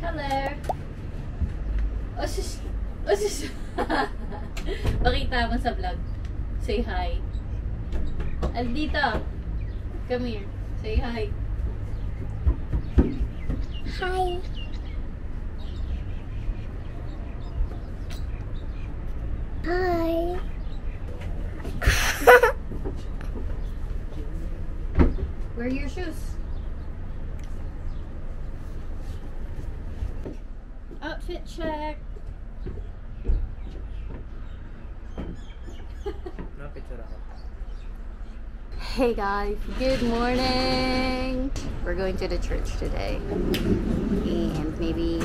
Hello. Osis. Osis. Pakita mo sa vlog. Say hi. Aldita. Come here. Say hi. Hi. Hi. Where are your shoes? Outfit check. Hey guys, good morning. We're going to the church today and maybe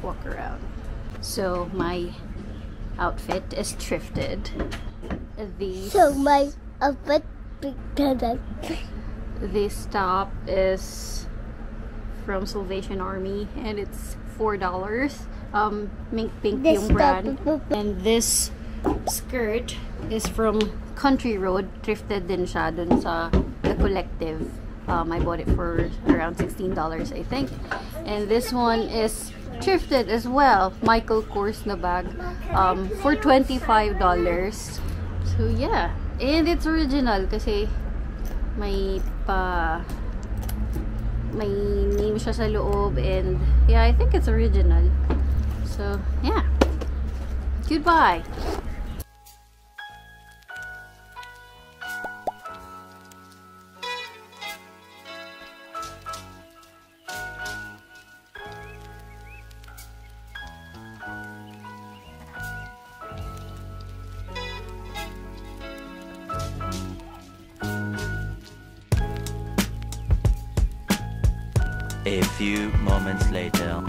walk around. So my outfit is thrifted. This top is from Salvation Army and it's $4. Mink Pink yung brand. And this skirt is from Country Road. Thrifted din siya dun sa The Collective. I bought it for around $16 I think. And this one is thrifted as well. Michael Kors na bag for $25. So yeah. And it's original kasi may may name siya sa loob and yeah, I think it's original. So yeah. Goodbye. A few moments later.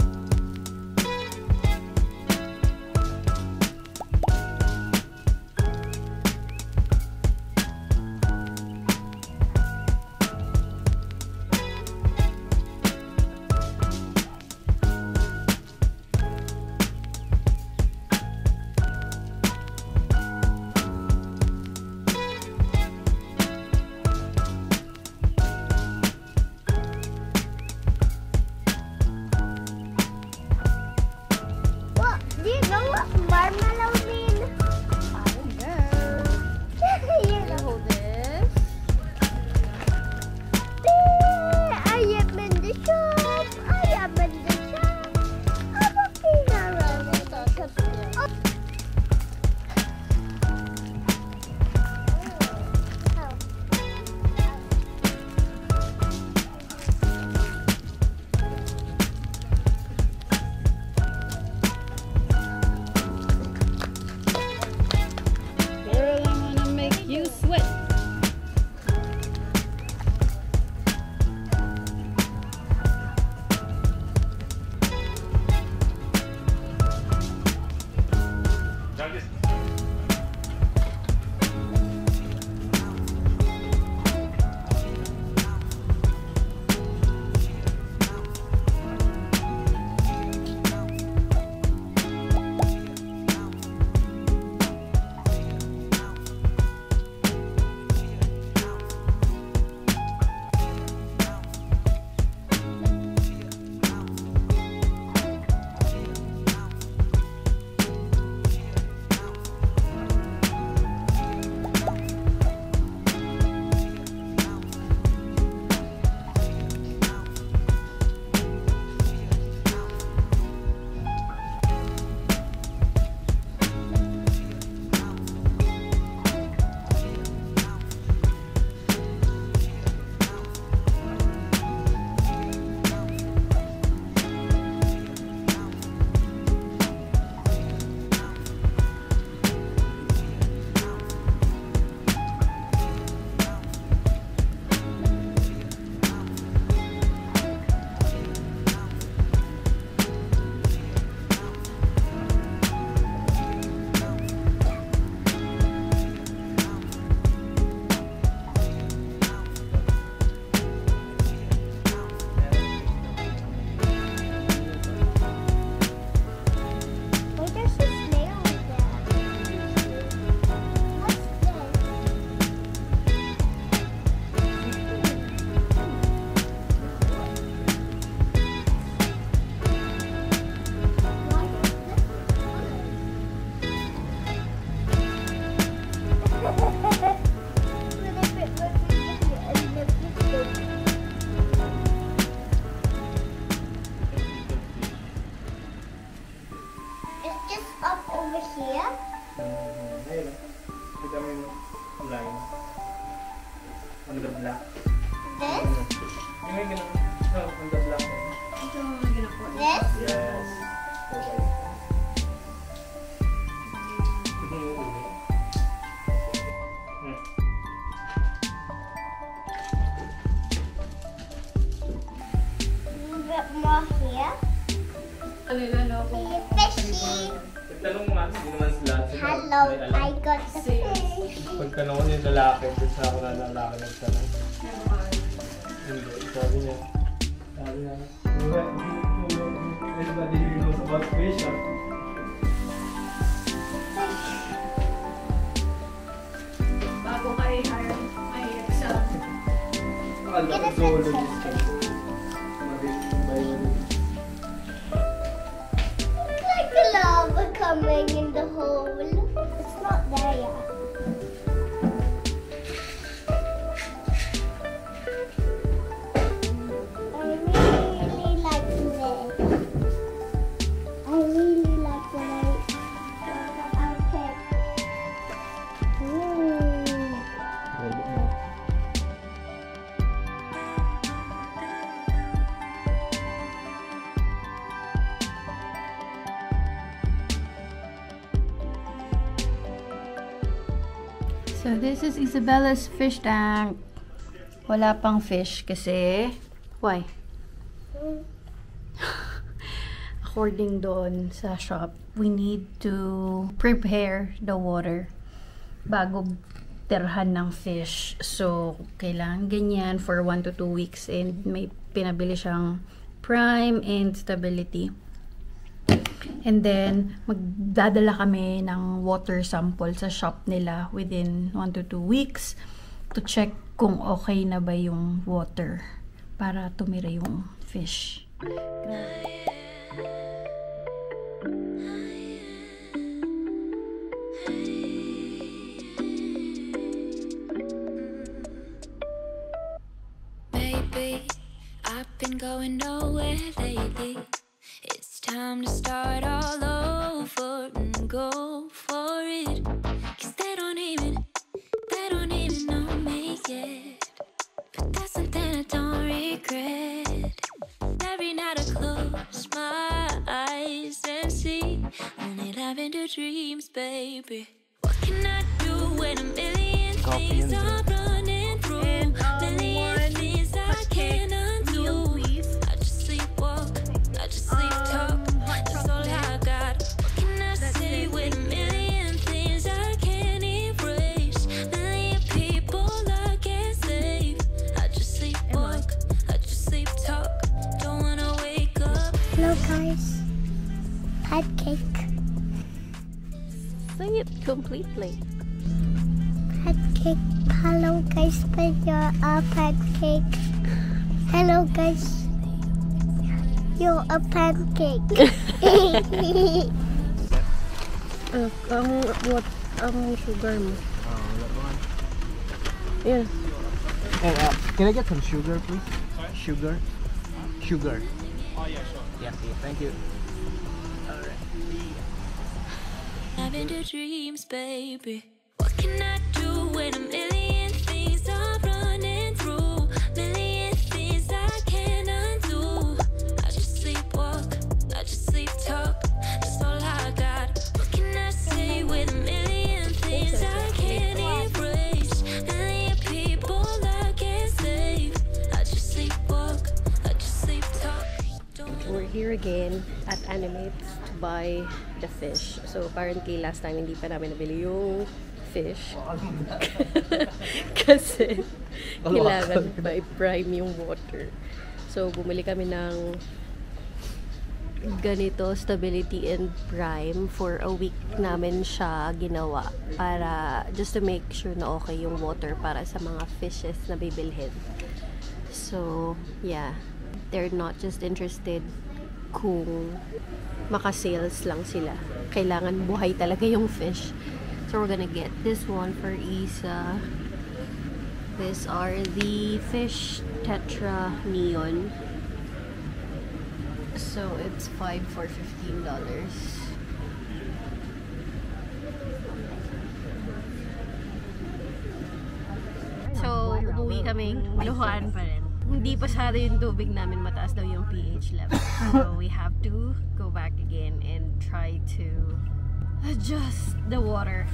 on the block. This? Yung may ganun. No, on the block. Ito may ganun po. This? Yes. More here. Fishy. Hello, I got the fish. Pagtanong ko yung lalaki, kasi ako na lalaki nagtanong. Hindi, sabi niya, everybody here knows about fish, huh? Bago ka i-hire, may exam. Alam ko solo this time. It's like the lava coming in the hole. It's not there yet. So this is Isabella's fish tank. Wala pang fish kasi why? According doon sa shop, we need to prepare the water bago terhan ng fish. So kailangan ganyan for 1 to 2 weeks and may pinabili siyang prime and stability. And then, magdadala kami ng water sample sa shop nila within 1 to 2 weeks to check kung okay na ba yung water para tumira yung fish. Baby, I've been going nowhere lately. Time to start all over and go for it. Cause they don't even know me yet. But that's something I don't regret. Every night I close my eyes and see only lavender dreams, baby. What can I do when a million things are running through? Million things I can't undo. I just sleepwalk, I just sleep talk. That's all I got. What can I say with a million things I can't erase? Million people I can't save. I just sleepwalk, I just sleep talk. Don't wanna wake up. Hello guys, pancake. Sing it completely. Pancake. Hello guys, but you're a pancake. Hello guys. You're a pancake. Ang sugar mo. Yes. Hey, can I get some sugar, please? Sorry? Sugar. Sugar. Oh yeah, sure. Yes, yeah, thank you. All right. Having the dreams, baby. What can I do when I'm ill? Here again at Animates to buy the fish. So apparently last time hindi pa namin nabili yung fish kasi kailangan pa i-prime yung water. So bumili kami ng ganito, stability and prime. For a week namin siya ginawa para just to make sure na okay yung water para sa mga fishes na bibilhin. So yeah, they're not just interested kung makasales lang sila. Kailangan buhay talaga yung fish. So we're gonna get this one for Isa. These are the fish tetra neon. So it's 5 for $15. So, umuwi lagi kaming luhaan pa rin. Hindi pasado yung tubig namin, mataas daw yung pH level. So we have to go back again and try to adjust the water.